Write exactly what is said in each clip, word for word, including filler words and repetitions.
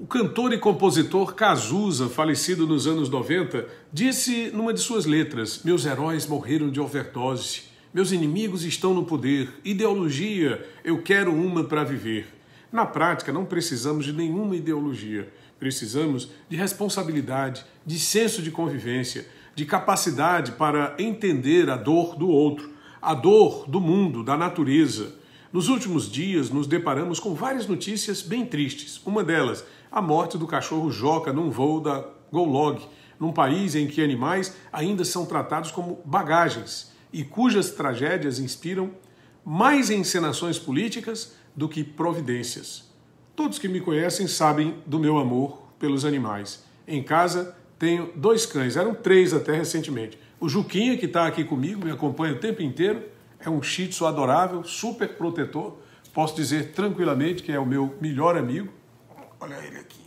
O cantor e compositor Cazuza, falecido nos anos noventa, disse numa de suas letras: meus heróis morreram de overdose, meus inimigos estão no poder, ideologia, eu quero uma para viver. Na prática, não precisamos de nenhuma ideologia. Precisamos de responsabilidade, de senso de convivência, de capacidade para entender a dor do outro, a dor do mundo, da natureza. Nos últimos dias, nos deparamos com várias notícias bem tristes. Uma delas, a morte do cachorro Joca num voo da Gollog, num país em que animais ainda são tratados como bagagens e cujas tragédias inspiram mais encenações políticas do que providências. Todos que me conhecem sabem do meu amor pelos animais. Em casa tenho dois cães, eram três até recentemente. O Juquinha, que está aqui comigo, me acompanha o tempo inteiro, é um shih tzu adorável, super protetor. Posso dizer tranquilamente que é o meu melhor amigo. Olha ele aqui.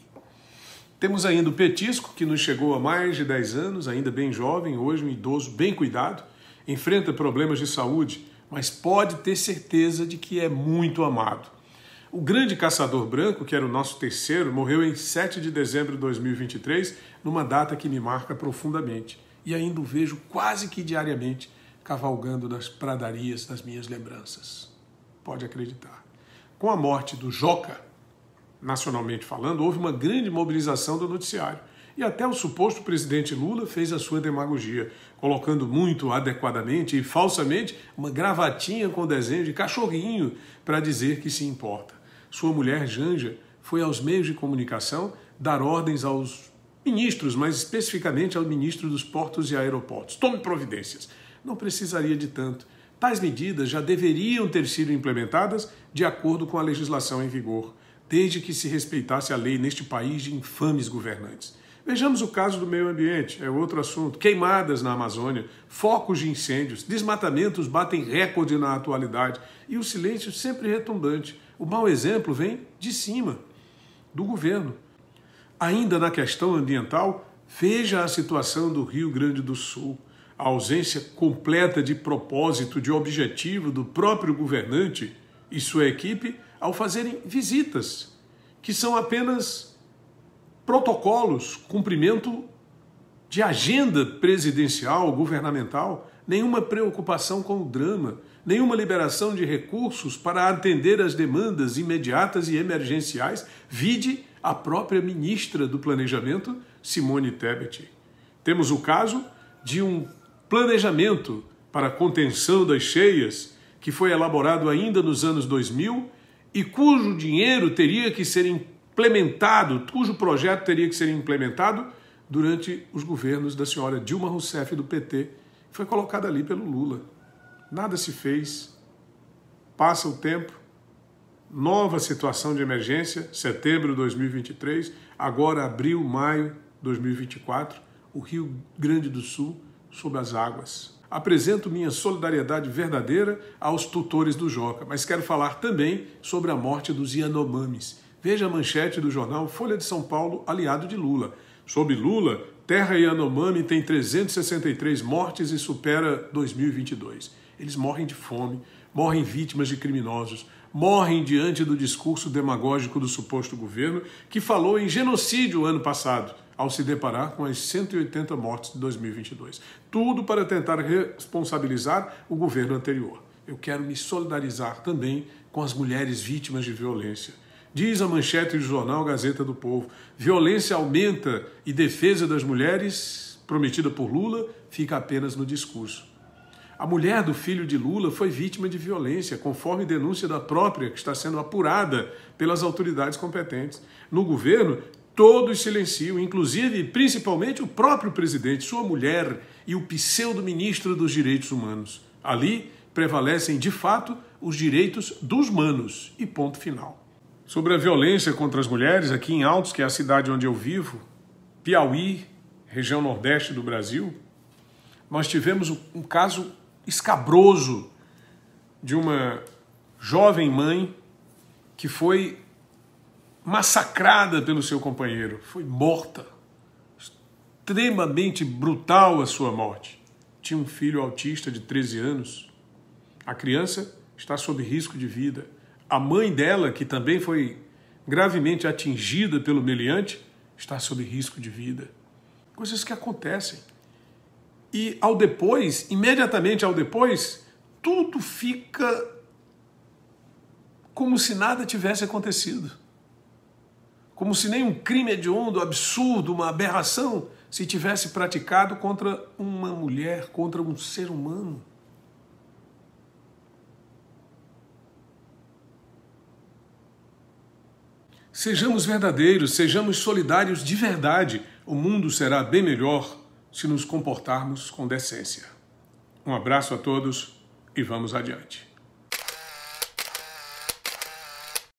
Temos ainda o Petisco, que nos chegou há mais de dez anos, ainda bem jovem, hoje um idoso bem cuidado. Enfrenta problemas de saúde, mas pode ter certeza de que é muito amado. O grande caçador branco, que era o nosso terceiro, morreu em sete de dezembro de dois mil e vinte e três, numa data que me marca profundamente. E ainda o vejo quase que diariamente cavalgando nas pradarias das minhas lembranças. Pode acreditar. Com a morte do Joca, nacionalmente falando, houve uma grande mobilização do noticiário. E até o suposto presidente Lula fez a sua demagogia, colocando muito adequadamente e falsamente uma gravatinha com desenho de cachorrinho para dizer que se importa. Sua mulher, Janja, foi aos meios de comunicação dar ordens aos ministros, mas especificamente ao ministro dos Portos e Aeroportos. Tome providências. Não precisaria de tanto. Tais medidas já deveriam ter sido implementadas de acordo com a legislação em vigor, desde que se respeitasse a lei neste país de infames governantes. Vejamos o caso do meio ambiente, é outro assunto. Queimadas na Amazônia, focos de incêndios, desmatamentos batem recorde na atualidade e o silêncio sempre retumbante. O mau exemplo vem de cima, do governo. Ainda na questão ambiental, veja a situação do Rio Grande do Sul. A ausência completa de propósito, de objetivo do próprio governante e sua equipe ao fazerem visitas, que são apenas protocolos, cumprimento de agenda presidencial, governamental, nenhuma preocupação com o drama, nenhuma liberação de recursos para atender às demandas imediatas e emergenciais, vide a própria ministra do Planejamento, Simone Tebet. Temos o caso de um planejamento para contenção das cheias que foi elaborado ainda nos anos dois mil e cujo dinheiro teria que ser imposto implementado, cujo projeto teria que ser implementado durante os governos da senhora Dilma Rousseff do P T, foi colocada ali pelo Lula. Nada se fez, passa o tempo, nova situação de emergência, setembro de dois mil e vinte e três, agora abril, maio de dois mil e vinte e quatro, o Rio Grande do Sul sob as águas. Apresento minha solidariedade verdadeira aos tutores do Joca, mas quero falar também sobre a morte dos Yanomamis. Veja a manchete do jornal Folha de São Paulo, aliado de Lula. Sobre Lula, terra Yanomami tem trezentas e sessenta e três mortes e supera dois mil e vinte e dois. Eles morrem de fome, morrem vítimas de criminosos, morrem diante do discurso demagógico do suposto governo que falou em genocídio ano passado, ao se deparar com as cento e oitenta mortes de dois mil e vinte e dois. Tudo para tentar responsabilizar o governo anterior. Eu quero me solidarizar também com as mulheres vítimas de violência. Diz a manchete do jornal Gazeta do Povo, violência aumenta e defesa das mulheres, prometida por Lula, fica apenas no discurso. A mulher do filho de Lula foi vítima de violência, conforme denúncia da própria, que está sendo apurada pelas autoridades competentes. No governo, todos silenciam, inclusive e principalmente o próprio presidente, sua mulher e o pseudo-ministro dos Direitos Humanos. Ali prevalecem, de fato, os direitos dos humanos e ponto final. Sobre a violência contra as mulheres, aqui em Altos, que é a cidade onde eu vivo, Piauí, região nordeste do Brasil, nós tivemos um caso escabroso de uma jovem mãe que foi massacrada pelo seu companheiro, foi morta, extremamente brutal a sua morte. Tinha um filho autista de treze anos, a criança está sob risco de vida. A mãe dela, que também foi gravemente atingida pelo meliante está sob risco de vida. Coisas que acontecem. E ao depois, imediatamente ao depois, tudo fica como se nada tivesse acontecido. Como se nenhum crime hediondo, absurdo, uma aberração se tivesse praticado contra uma mulher, contra um ser humano. Sejamos verdadeiros, sejamos solidários de verdade. O mundo será bem melhor se nos comportarmos com decência. Um abraço a todos e vamos adiante.